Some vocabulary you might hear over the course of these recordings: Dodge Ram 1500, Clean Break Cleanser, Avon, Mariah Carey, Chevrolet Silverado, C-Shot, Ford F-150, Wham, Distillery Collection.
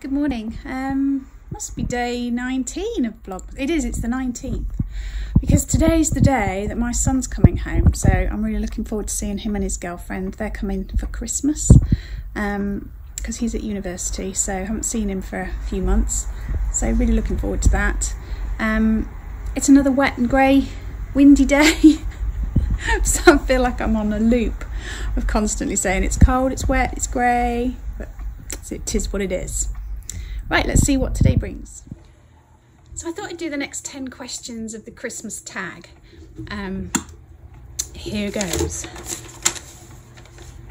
Good morning. Must be day 19 of vlog. It is, it's the 19th, because today's the day that my son's coming home, so I'm really looking forward to seeing him and his girlfriend. They're coming for Christmas because he's at university, so I haven't seen him for a few months, so really looking forward to that. It's another wet and grey, windy day. So I feel like I'm on a loop of constantly saying it's cold, it's wet, it's grey, but it is what it is. Right, let's see what today brings. So I thought I'd do the next 10 questions of the Christmas tag. Here goes.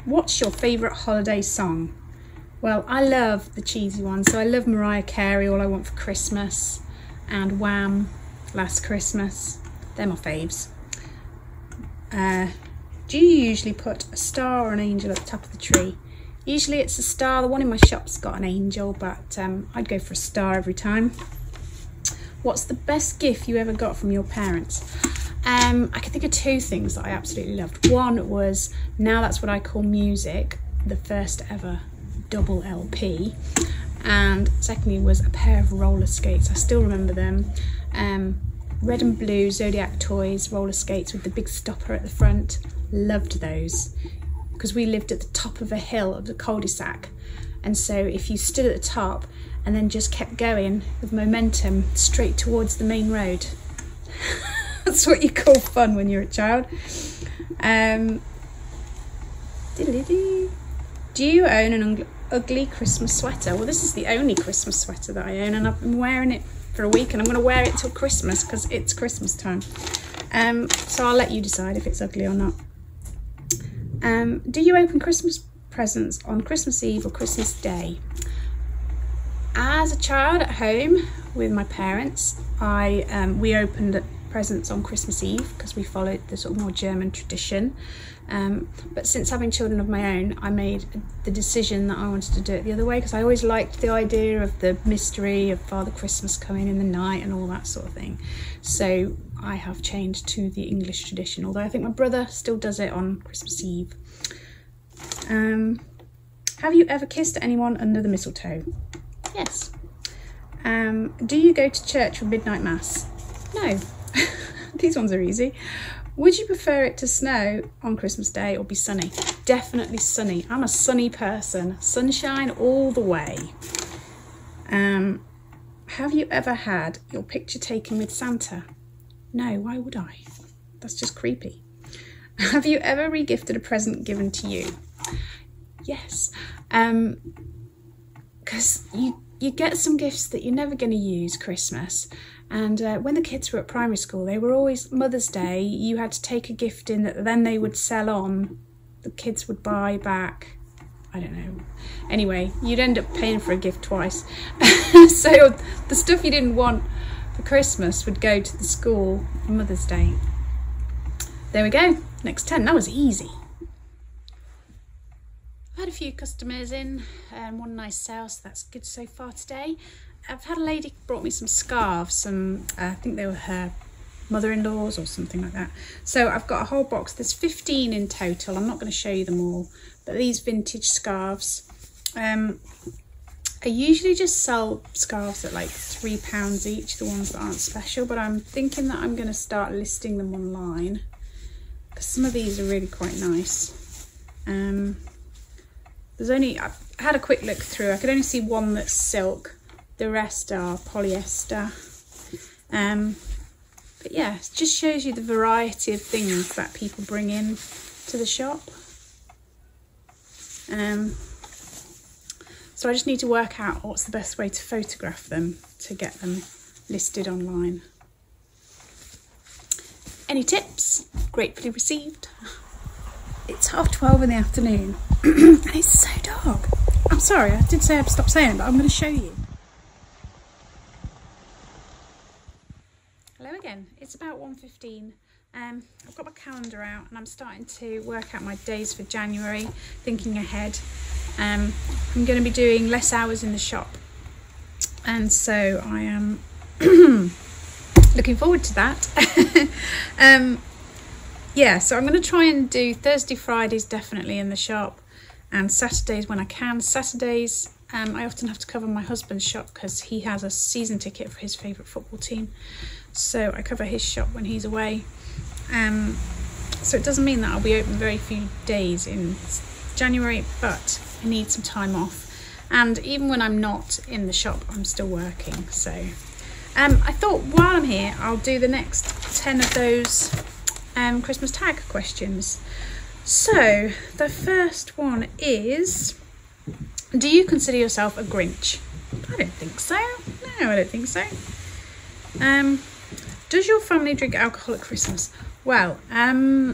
What's your favourite holiday song? Well, I love the cheesy one, so I love Mariah Carey, All I Want for Christmas, and Wham, Last Christmas. They're my faves. Do you usually put a star or an angel at the top of the tree? Usually it's a star. The one in my shop's got an angel, but I'd go for a star every time. What's the best gift you ever got from your parents? I can think of two things that I absolutely loved. One was, now that's what I call music, the first ever double LP. And secondly was a pair of roller skates. I still remember them. Red and blue Zodiac Toys roller skates with the big stopper at the front. Loved those because we lived at the top of a hill of the cul-de-sac, and so if you stood at the top and then just kept going with momentum straight towards the main road, that's what you call fun when you're a child. Do you own an ugly Christmas sweater? Well, this is the only Christmas sweater that I own, and I've been wearing it for a week, and I'm going to wear it till Christmas because it's Christmas time. So I'll let you decide if it's ugly or not. Do you open Christmas presents on Christmas Eve or Christmas Day? As a child at home with my parents, we opened presents on Christmas Eve because we followed the sort of more German tradition. But since having children of my own, I made the decision that I wanted to do it the other way, because I always liked the idea of the mystery of Father Christmas coming in the night and all that sort of thing. So I have changed to the English tradition, although I think my brother still does it on Christmas Eve. Have you ever kissed anyone under the mistletoe? Yes. Do you go to church for midnight mass? No. These ones are easy. Would you prefer it to snow on Christmas Day or be sunny? Definitely sunny. I'm a sunny person. Sunshine all the way. Have you ever had your picture taken with Santa? No, why would I? That's just creepy. Have you ever regifted a present given to you? Yes. Because you get some gifts that you're never going to use Christmas. And when the kids were at primary school, they were always Mother's Day. You had to take a gift in that then they would sell on. The kids would buy back. I don't know. Anyway, you'd end up paying for a gift twice. So the stuff you didn't want for Christmas would go to the school for Mother's Day. There we go. Next 10. That was easy. I've had a few customers in. One nice sale, so that's good so far today. I've had a lady brought me some scarves, I think they were her mother-in-law's or something like that. So I've got a whole box. There's 15 in total. I'm not going to show you them all, but these vintage scarves. I usually just sell scarves at like £3 each, the ones that aren't special, but I'm thinking that I'm going to start listing them online because some of these are really quite nice. I had a quick look through. I could only see one that's silk. The rest are polyester, but yeah, it just shows you the variety of things that people bring in to the shop. So I just need to work out what's the best way to photograph them to get them listed online. Any tips? Gratefully received. It's 12:30 in the afternoon and it's so dark. I'm sorry, I did say I'd stop saying it, but I'm going to show you. It's about 1:15. I've got my calendar out and I'm starting to work out my days for January, thinking ahead. I'm going to be doing less hours in the shop, and so I am looking forward to that. Yeah, so I'm going to try and do Thursday, Fridays definitely in the shop, and Saturdays when I can. Saturdays I often have to cover my husband's shop because he has a season ticket for his favourite football team, so I cover his shop when he's away. So it doesn't mean that I'll be open very few days in January, but I need some time off, and even when I'm not in the shop I'm still working. So I thought while I'm here I'll do the next 10 of those Christmas tag questions. So the first one is, do you consider yourself a Grinch? I don't think so. No, I don't think so. Does your family drink alcohol at Christmas? Well, my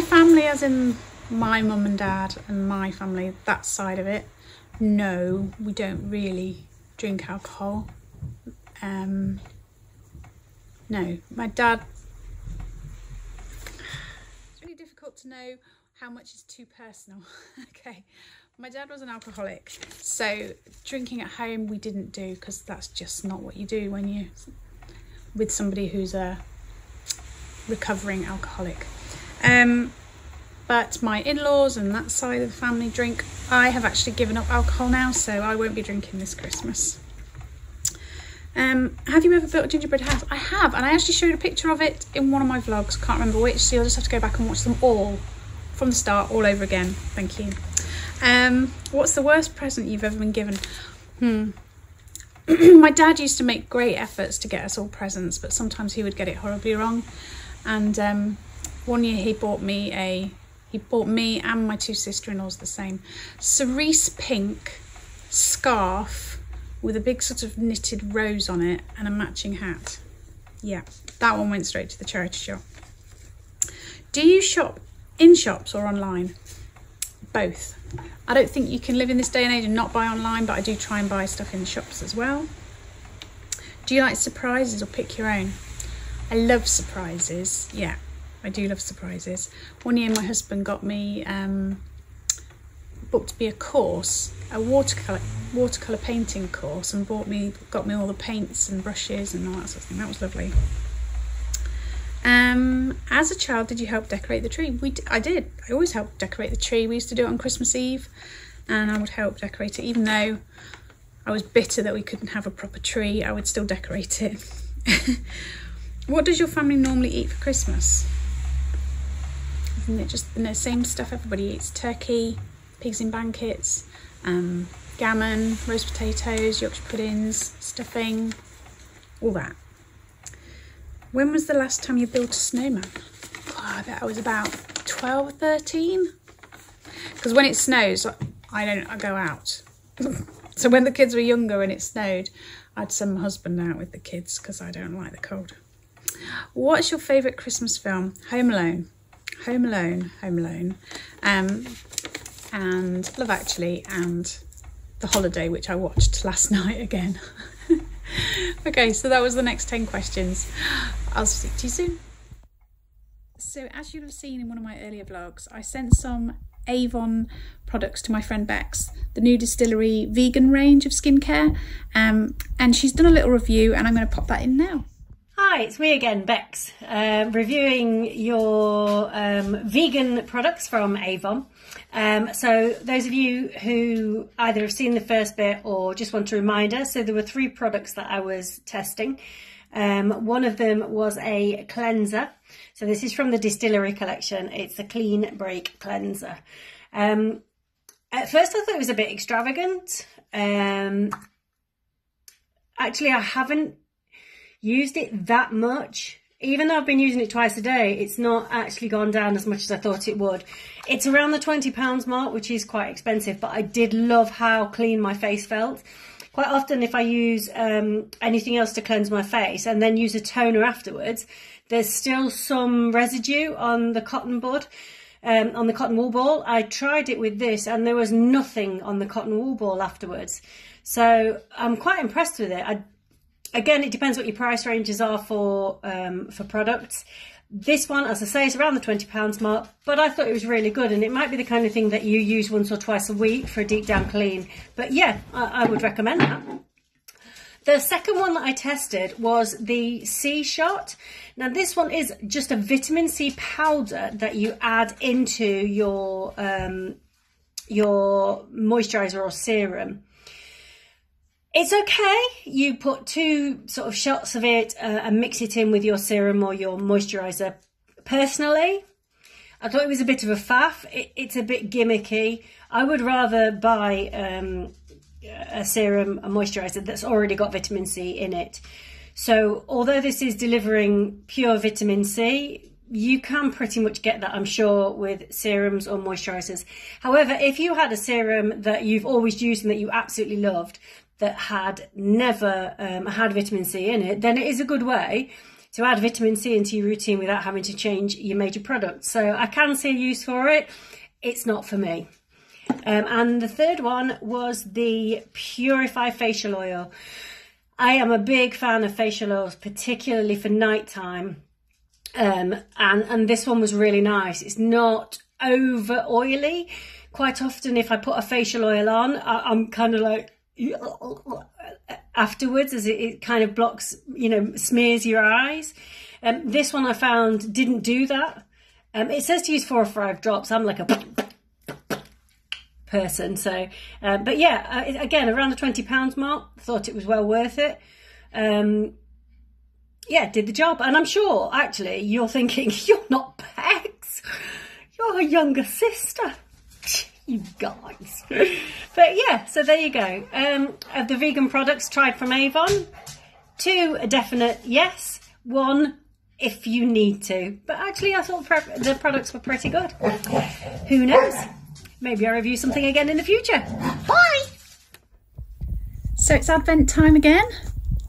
family, as in my mum and dad and my family, that side of it, no, we don't really drink alcohol. No, my dad, it's really difficult to know how much is too personal. Okay, my dad was an alcoholic, so drinking at home we didn't do, because that's just not what you do when you're with somebody who's a recovering alcoholic. But my in-laws and that side of the family drink. I have actually given up alcohol now, so I won't be drinking this Christmas. Have you ever built a gingerbread house? I have, and I actually showed a picture of it in one of my vlogs, can't remember which, so you'll just have to go back and watch them all from the start, all over again. Thank you. What's the worst present you've ever been given? My dad used to make great efforts to get us all presents, but sometimes he would get it horribly wrong. And one year he bought me he bought me and my two sister-in-laws the same cerise pink scarf with a big sort of knitted rose on it and a matching hat. Yeah, that one went straight to the charity shop. Do you shop in shops or online? Both. I don't think you can live in this day and age and not buy online, but I do try and buy stuff in shops as well. Do you like surprises or pick your own? I love surprises. Yeah, I do love surprises. One year my husband got me booked me a course, a watercolour painting course, and got me all the paints and brushes and all that sort of thing. That was lovely. As a child, did you help decorate the tree? I did. I always helped decorate the tree. We used to do it on Christmas Eve, and I would help decorate it. Even though I was bitter that we couldn't have a proper tree, I would still decorate it. What does your family normally eat for Christmas? Isn't it just the same stuff everybody eats? Turkey, pigs in blankets, gammon, roast potatoes, Yorkshire puddings, stuffing, all that. When was the last time you built a snowman? Oh, I bet I was about 12 or 13. Because when it snows, I go out. So when the kids were younger and it snowed, I'd send my husband out with the kids because I don't like the cold. What's your favourite Christmas film? Home Alone. Home Alone. Home Alone. And Love Actually and The Holiday, which I watched last night again. Okay, so that was the next 10 questions. I'll speak to you soon. So as you'll have seen in one of my earlier vlogs, I sent some Avon products to my friend Bex, the new Distillery vegan range of skincare, and she's done a little review, and I'm going to pop that in now. Hi, it's me again, Bex, reviewing your vegan products from Avon. So those of you who either have seen the first bit or just want a reminder, so there were 3 products that I was testing. One of them was a cleanser. So this is from the Distillery Collection. It's a Clean Break Cleanser. At first I thought it was a bit extravagant. Actually, I haven't used it that much. Even though I've been using it twice a day, it's not actually gone down as much as I thought it would. It's around the £20 mark, which is quite expensive, but I did love how clean my face felt. Quite often if I use anything else to cleanse my face and then use a toner afterwards, there's still some residue on the cotton bud, on the cotton wool ball. I tried it with this and there was nothing on the cotton wool ball afterwards. So I'm quite impressed with it. Again, it depends what your price ranges are for products. This one, as I say, is around the £20 mark, but I thought it was really good, and it might be the kind of thing that you use once or twice a week for a deep down clean. But yeah, I would recommend that. The second one that I tested was the C-Shot. Now this one is just a vitamin C powder that you add into your moisturizer or serum. It's okay. You put 2 sort of shots of it and mix it in with your serum or your moisturizer. Personally, I thought it was a bit of a faff. It's a bit gimmicky. I would rather buy a serum, a moisturizer that's already got vitamin C in it. So although this is delivering pure vitamin C, you can pretty much get that, I'm sure, with serums or moisturizers. However, if you had a serum that you've always used and that you absolutely loved that had never had vitamin C in it, then it is a good way to add vitamin C into your routine without having to change your major product. So I can see a use for it. It's not for me. And the third one was the Purify Facial Oil. I am a big fan of facial oils, particularly for nighttime. And this one was really nice. It's not over oily. Quite often if I put a facial oil on, I'm kind of like afterwards, as it kind of blocks, you know, smears your eyes. This one I found didn't do that. It says to use 4 or 5 drops. I'm like a person, so but yeah, again, around the £20 mark, thought it was well worth it. Yeah, did the job. And I'm sure actually you're thinking, you're not Bex, you're her younger sister, you guys. But yeah, so there you go. The vegan products tried from Avon. 2, a definite yes. 1, if you need to. But actually I thought the products were pretty good. Who knows? Maybe I'll review something again in the future. Bye! So it's Advent time again.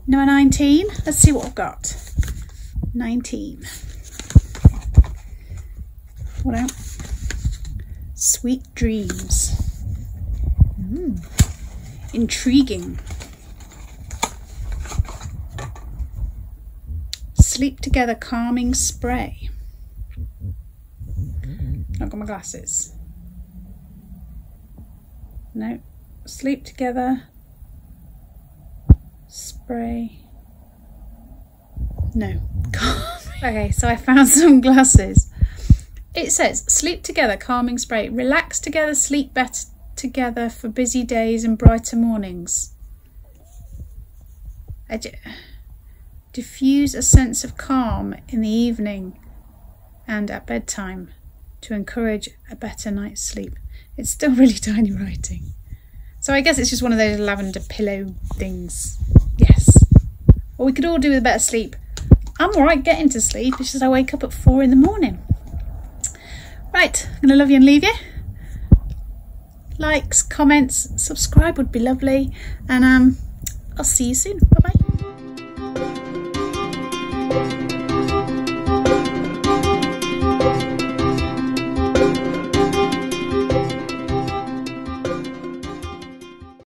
Number 19. Let's see what I've got. 19. What else? Sweet Dreams. Intriguing. Sleep Together Calming Spray. Not got my glasses. No, Sleep Together Spray. No. Okay, so I found some glasses. It says Sleep Together Calming Spray. Relax together, sleep better together for busy days and brighter mornings. Diffuse a sense of calm in the evening and at bedtime to encourage a better night's sleep. It's still really tiny writing. So I guess it's just one of those lavender pillow things. Yes. Well, we could all do with a better sleep. I'm all right getting to sleep. It's just I wake up at 4 in the morning. Right. I'm going to love you and leave you. Likes, comments, subscribe would be lovely. And I'll see you soon. Bye-bye.